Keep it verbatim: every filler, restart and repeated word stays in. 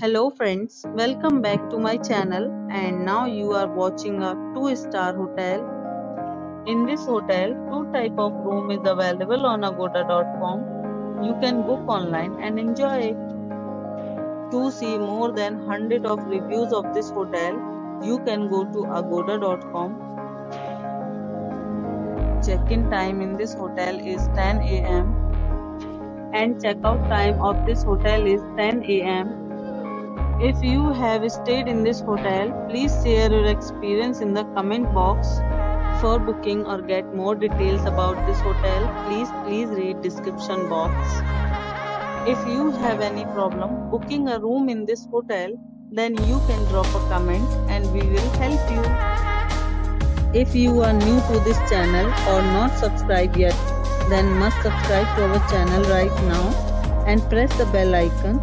Hello friends, welcome back to my channel, and now you are watching a two star hotel. In this hotel, two type of room is available on agoda dot com. You can book online and enjoy it. To see more than one hundred of reviews of this hotel, you can go to agoda dot com. Check-in time in this hotel is ten A M and check-out time of this hotel is ten A M If you have stayed in this hotel, please share your experience in the comment box. For booking or get more details about this hotel, please please read description box. If you have any problem booking a room in this hotel, then you can drop a comment and we will help you. If you are new to this channel or not subscribed yet, then must subscribe to our channel right now and press the bell icon,